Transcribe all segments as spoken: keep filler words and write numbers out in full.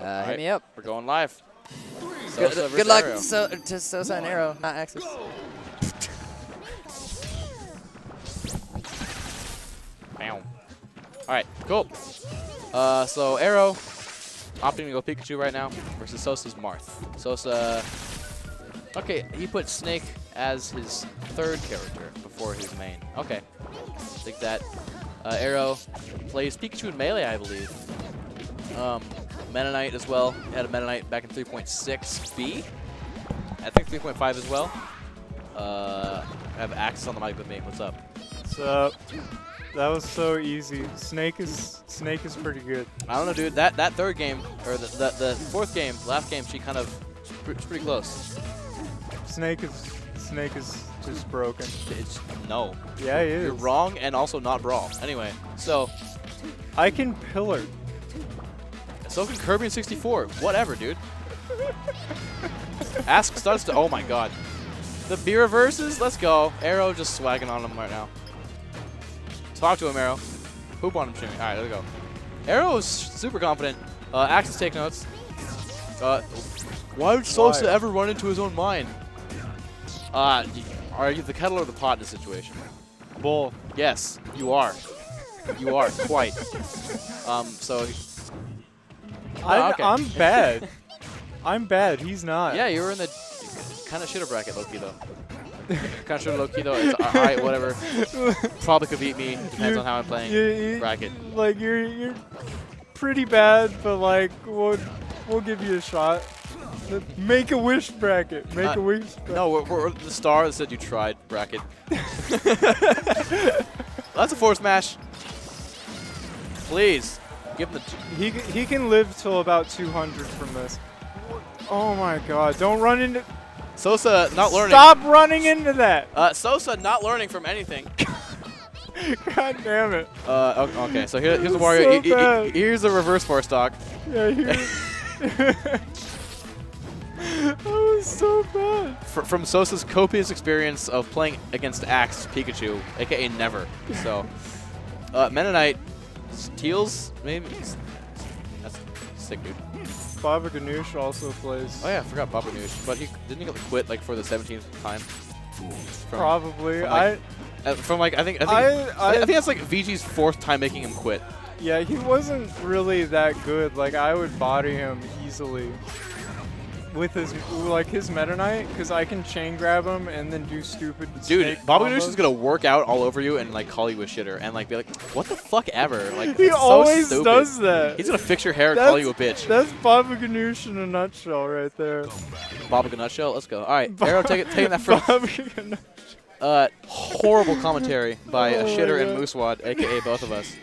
Uh, right. Hit me up. We're going live. Sosa good good luck to, so to Sosa and Aero, not Ax. All right, cool. Uh, so Aero opting to go Pikachu right now versus Sosa's Marth. Sosa, okay, he put Snake as his third character before his main. Okay, take that. Uh, Aero plays Pikachu in Melee, I believe. Um, Meta Knight as well. He had a Meta Knight back in three point six B. I think three point five as well. Uh, I have Ax on the mic with me. What's up? What's up? That was so easy. Snake is Snake is pretty good. I don't know, dude. That that third game or the the, the fourth game, last game, she kind of it's pretty close. Snake is Snake is just broken. It's no. Yeah, he is. You're wrong, and also not Brawl. Anyway, so I can pillar. So can Kirby in sixty-four. Whatever, dude. Ask starts to. Oh my God. The B reverses. Let's go. Aero just swagging on him right now. Talk to him, Aero. Hoop on him, Jimmy. All right, there we go. Aero is super confident. Uh, Ax is take notes. Uh, why would Sosa why? ever run into his own mind? Uh, are you the kettle or the pot in this situation? Bull. Yes, you are. You are, quite. Um, so... I'm, oh, okay. I'm bad. I'm bad. He's not. Yeah, you were in the kind of shitter bracket, low-key, though. Kind of low key though. It's all right, whatever. Probably could beat me. Depends you're, on how I'm playing you, you, bracket. Like you're you're pretty bad, but like we'll we'll give you a shot. Make a wish bracket. Make Not, a wish. Bracket. No, we're, we're the star that said you tried bracket. That's a force smash. Please give him the. He he can live till about two hundred from this. Oh my God! Don't run into. Sosa not learning. Stop running into that. Uh, Sosa not learning from anything. God damn it. Uh, okay, so here, here's the Wario. So e e here's the reverse four stock. Yeah, that was so bad. F from Sosa's copious experience of playing against Ax, Pikachu, aka never. So, uh, Meta Knight Teals, maybe. That's sick, dude. Baba Ganoush also plays. Oh yeah, I forgot Baba Ganoush, but he didn't he quit like for the seventeenth time. From, Probably. From like, I. From like I think I think I, I, I think that's like V G's fourth time making him quit. Yeah, he wasn't really that good. Like I would body him easily with his like his Meta Knight because I can chain grab him and then do stupid. Dude, Baba Ganoush is gonna work out all over you and like call you a shitter and like be like, what the fuck ever? Like he always so does that. He's gonna fix your hair and that's, call you a bitch. That's Baba Ganoush in a nutshell right there. Baba Ganoush, let's go. All right, ba Aero take it, taking that first. Uh, horrible commentary by oh a shitter and Moosewad, aka both of us.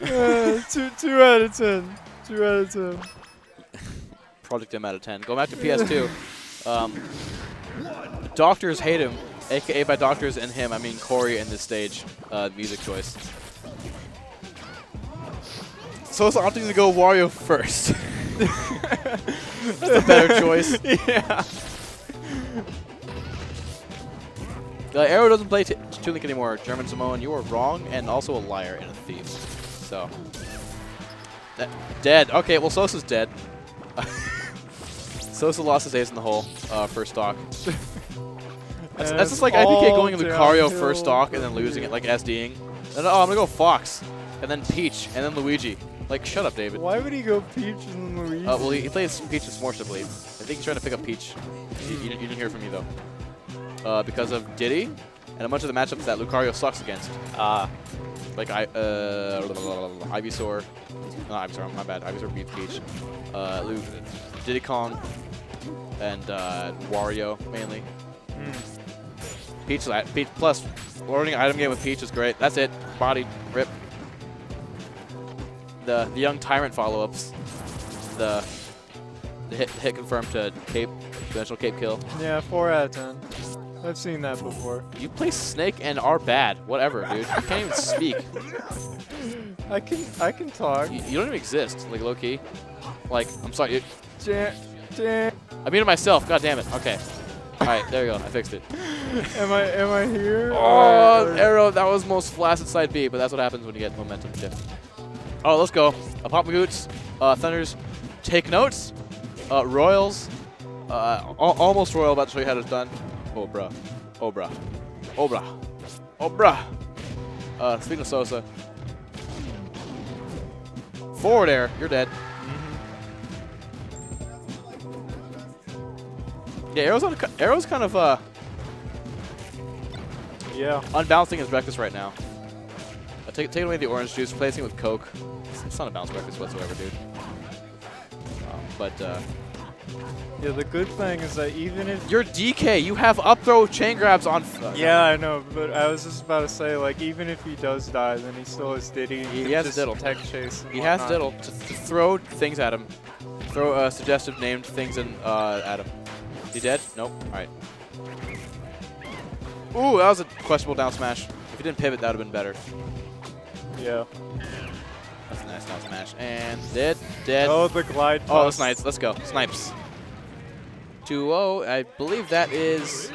Yeah, two, two out of ten. Two out of ten. Project M out of ten. Go back to P S two. Um, doctors hate him, aka by doctors and him, I mean Corey in this stage. Uh, music choice. So it's opting to go Wario first. That's a better choice. Yeah. Uh, Aero doesn't play Tulink anymore. German Samoan, you are wrong and also a liar and a thief. So. That, dead. Okay, well, Sosa's dead. Sosa lost his ace in the hole, uh, first stock. That's, that's just like I P K going Lucario first stock and then losing it, like SDing. And, oh, I'm gonna go Fox, and then Peach, and then Luigi. Like, shut up, David. Why would he go Peach and Luigi? Uh, well, he, he plays Peach and S'mores, I believe. I think he's trying to pick up Peach. You, you, you didn't hear from me, though. Uh, because of Diddy, and a bunch of the matchups that Lucario sucks against. Uh, like, I, uh, Ivysaur. No, Ivysaur, my bad. Ivysaur beat Peach. Uh, Luke, Diddy Kong, and uh, Wario mainly. Mm. Peach, Peach plus learning item game with Peach is great. That's it. Body rip. The the young tyrant follow-ups. The, the hit hit confirm to cape eventual cape kill. Yeah, four out of ten. I've seen that before. You play Snake and are bad. Whatever, dude. You can't even speak. I can I can talk. You, you don't even exist. Like low key. Like, I'm sorry. Jam, jam. I mean it myself. God damn it. Okay. All right, there we go. I fixed it. am I am I here? Oh, or? Aero. That was most flaccid side B, but that's what happens when you get momentum shift. Oh, let's go. Apopmagoots, uh, Thunders, take notes, uh, Royals, uh, al almost Royal, about to show you how it's done. Oh, bruh. Oh, bruh. Oh, bruh. Oh, bruh. Uh, speaking of Sosa. Forward air, you're dead. Yeah, Aero's, on a, Aero's kind of, uh... yeah. Unbalancing his breakfast right now. Uh, take, take away the orange juice, replacing it with Coke. It's, it's not a balanced breakfast whatsoever, dude. Um, but, uh... yeah, the good thing is that even if... you're D K, you have up throw chain grabs on... Uh, yeah, I know, but I was just about to say, like, even if he does die, then he still has Diddy. He, he has Diddle. Tech chase he whatnot. has Diddle. To, to throw things at him. Throw uh, suggestive named things in, uh, at him. He dead? Nope. Alright. Ooh, that was a questionable down smash. If he didn't pivot, that would have been better. Yeah. That's a nice down smash. And dead, dead. Oh, the glide toss. Oh, that's nice. Let's go. Snipes. two oh. I believe that is...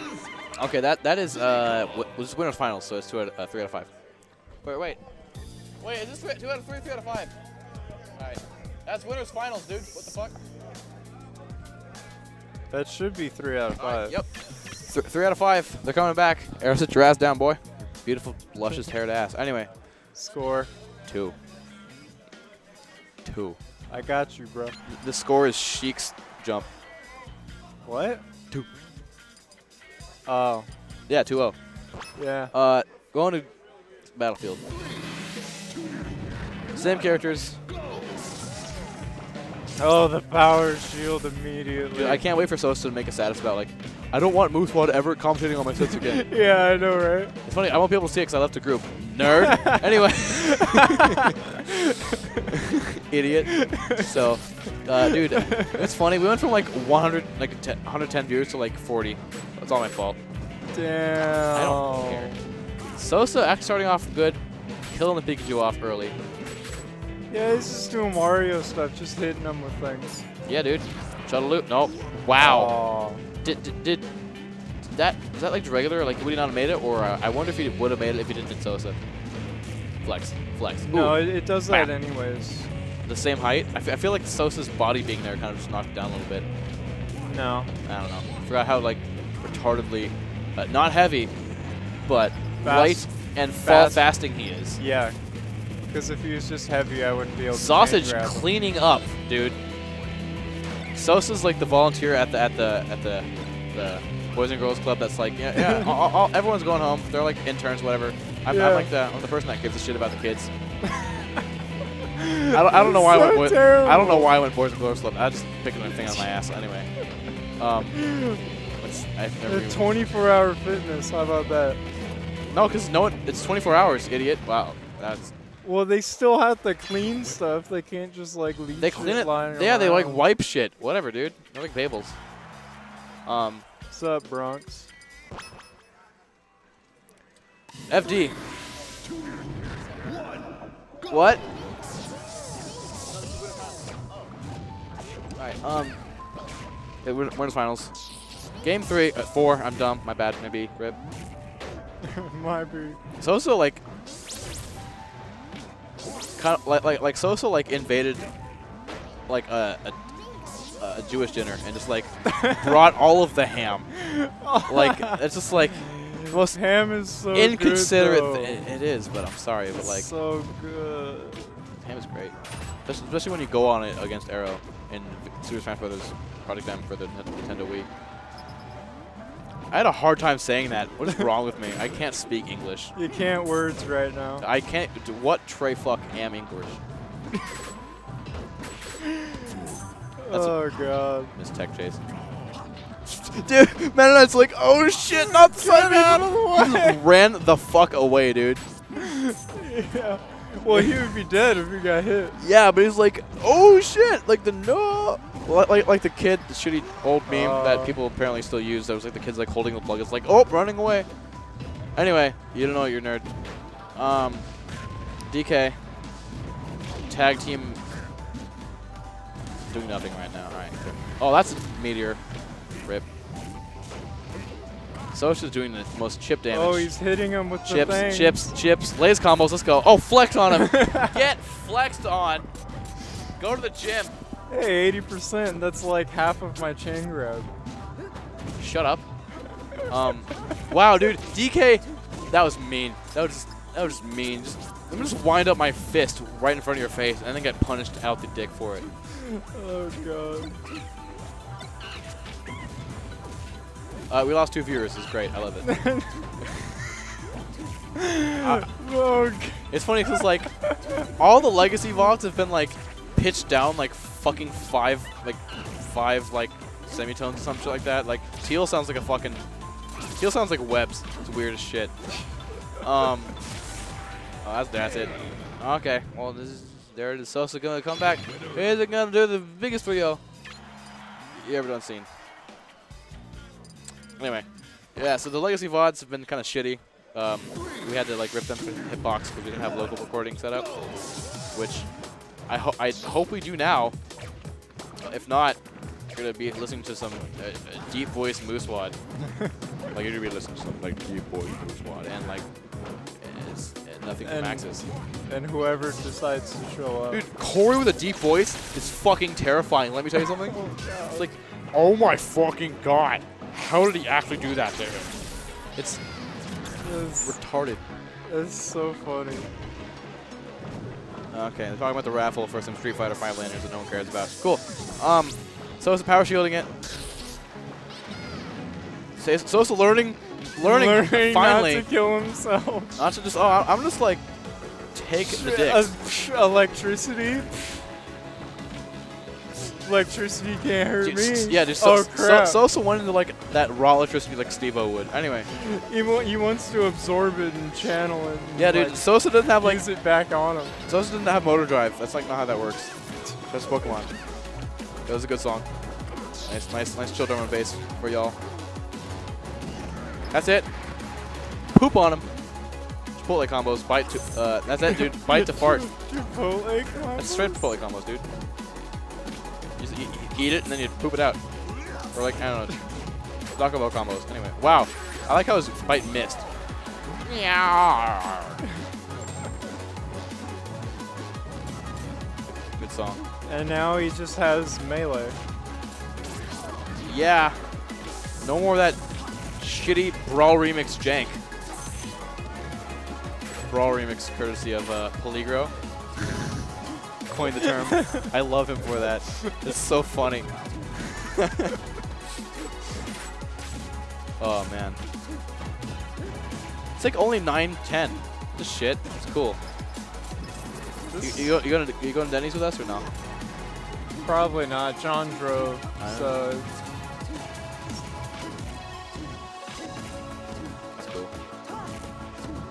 okay, that that is... uh, was winner's finals, so it's two out, uh, three out of five. Wait, wait. Wait, is this two out of three, three out of five? Alright. That's winner's finals, dude. What the fuck? That should be three out of five. Uh, yep. Th three out of five. They're coming back. Aero, sit your ass down, boy. Beautiful, luscious, haired ass. Anyway. Score. Two. Two. I got you, bro. The score is Sheik's jump. What? Two. Oh. Yeah, two oh. Yeah. Uh, going to Battlefield. Same characters. Oh, the power shield immediately. Dude, I can't wait for Sosa to make a status about, like, I don't want Moosewad ever commentating on my sets again. Yeah, I know, right? It's funny, I won't be able to see it because I left the group. Nerd. Anyway. Idiot. So, uh, dude, it's funny. We went from, like, one hundred, like, ten, one hundred ten viewers to, like, forty. That's all my fault. Damn. I don't care. Sosa actually starting off good, killing the Pikachu off early. Yeah, he's just doing Mario stuff, just hitting him with things. Yeah, dude. Shuttle loop. Nope. Wow. Did, did did that? Is that like regular? Like, would he not have made it? Or uh, I wonder if he would have made it if he didn't hit Sosa. Flex, flex. Ooh. No, it, it does that Bam. anyways. The same height. I, f I feel like Sosa's body being there kind of just knocked it down a little bit. No. I don't know. I forgot how like retardedly, uh, not heavy, but Fast. light and fall Fast. fasting he is. Yeah. Because if he was just heavy, I wouldn't be able to Sausage grab him. Cleaning up, dude. Sosa's like the volunteer at the at the at the, the Boys and Girls Club. That's like, yeah, yeah. all, all, everyone's going home. They're like interns, whatever. I'm, yeah. I'm like the I'm the person that gives a shit about the kids. I don't I don't know why so I went terrible. I don't know why I went Boys and Girls Club. I was just picking my thing on my ass anyway. Um, I've never twenty-four hour fitness. How about that? No, because no one. It's twenty-four hours, idiot. Wow, that's. Well, they still have to clean stuff. They can't just like leave they clean it. Lying yeah, around. They like wipe shit. Whatever, dude. They're like Babels. Um. What's up, Bronx? F D. What? All right. Um. It wins finals. Game three, uh, four. I'm dumb. My bad. Maybe rip. My bad. It's also like. Kind of like like like Sosa like invaded like a, a, a Jewish dinner and just like brought all of the ham. Like it's just like the most ham is so inconsiderate. Good, it, it is, but I'm sorry, but like so good. Ham is great, especially when you go on it against Aero in Super Smash Brothers Project M for the Nintendo Wii. I had a hard time saying that. What is wrong with me? I can't speak English. You can't words right now. I can't. What tray fuck am English? That's oh god. Miss Tech Chase. Dude, Meta Knight's like, oh shit, not signing out of the way. Ran the fuck away, dude. Yeah. Well, he would be dead if he got hit. Yeah, but he's like, oh shit, like the no. Like, like, like the kid, the shitty old meme uh, that people apparently still use. That was like the kid's like holding the plug. It's like, oh, running away. Anyway, you don't know you're nerd. Um, D K, tag team, doing nothing right now. All right. Oh, that's a meteor. Rip. Sosa's doing the most chip damage. Oh, he's hitting him with chips, the thing. Chips, chips, chips. Lays combos. Let's go. Oh, flex on him. Get flexed on. Go to the gym. Hey, eighty percent. That's like half of my chain grab. Shut up. Um, wow, dude. D K, that was mean. That was just, that was just mean. Just, let me just wind up my fist right in front of your face and then get punished out the dick for it. Oh, God. Uh, we lost two viewers. It's great. I love it. uh, oh, it's funny because, like, all the legacy vlogs have been, like, pitched down, like, fucking five, like, five, like, semitones or some shit like that. Like, teal sounds like a fucking... Teal sounds like webs. It's weird as shit. Um... Oh, that's, that's it. Okay. Well, this is... There it is. Sosa gonna come back. Here's it gonna do the biggest video you ever done seen. Anyway, yeah, so the legacy V O Ds have been kind of shitty. Um, we had to like rip them from Hitbox because we didn't have local recording set up, which I, ho I hope we do now. If not, you're going to be listening to some uh, deep voice Moosewad. Like, you're going to be listening to some like deep voice Moosewad and like it's, uh, nothing from Axis. And whoever decides to show up. Dude, Corey with a deep voice is fucking terrifying. Let me tell you something. Oh, it's like, oh my fucking God. How did he actually do that there? It's, it's retarded. It's so funny. Okay, they're talking about the raffle for some Street Fighter five landers that no one cares about. Cool. Um, Sosa power shielding it. Sosa learning, learning, learning finally. Not to kill himself. Not to just. Oh, I'm just like take the dicks. Uh, electricity. Electricity can't hurt Dude, me. Yeah, just so, oh, crap. So, Sosa went into like that raw electricity like Steve-O would. Anyway, he, he wants to absorb it and channel it. And yeah, like, dude. Sosa doesn't have like use it back on him. Sosa doesn't have motor drive. That's like not how that works. That's Pokemon. That was a good song. Nice, nice, nice chill drum and bass for y'all. That's it. Poop on him. Chipotle combos. Bite to. Uh, that's it, dude. Bite to fart. Chipotle combos. That's straight Chipotle combos, dude. You eat it and then you poop it out, or like I don't know, Taco Bell combos. Anyway, wow, I like how his bite missed. Good song. And now he just has melee. Yeah, no more of that shitty Brawl remix jank. Brawl remix courtesy of uh, Peligro. Coined the term. I love him for that. It's so funny. Oh man. It's like only nine ten. This shit. It's cool. This you, you, go, you, going to, you going to Denny's with us or no? Probably not. John drove. So. That's cool.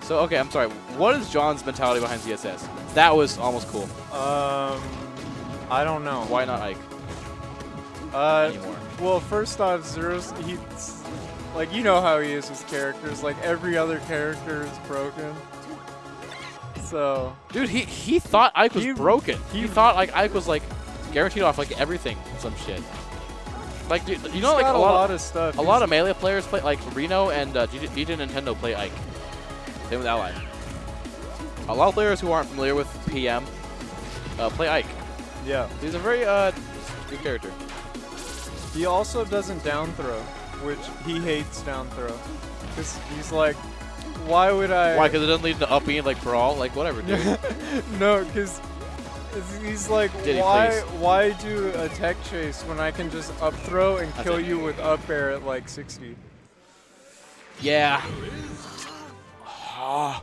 So okay, I'm sorry. What is John's mentality behind Z S S? That was almost cool. Um, I don't know. Why not Ike? Uh, Anymore. Well, first off, Zero's, he's, like, you know how he is with characters. Like, every other character is broken. So. Dude, he, he thought Ike was he, broken. He, he thought, like, Ike was, like, guaranteed off, like, everything, some shit. Like, dude, you know, like, a lot, lot of stuff. A he's lot of Melee players play, like, Reno and uh, D J Nintendo play Ike. Same with Ally. A lot of players who aren't familiar with P M uh, play Ike. Yeah. He's a very uh, good character. He also doesn't down throw, which he hates down throw. Because he's like, why would I? Why? Because it doesn't lead to up being like Brawl? Like, whatever, dude. No, because he's like, Diddy, why please. Why do a tech chase when I can just up throw and That's kill it. you with up air at like sixty? Yeah. Ah.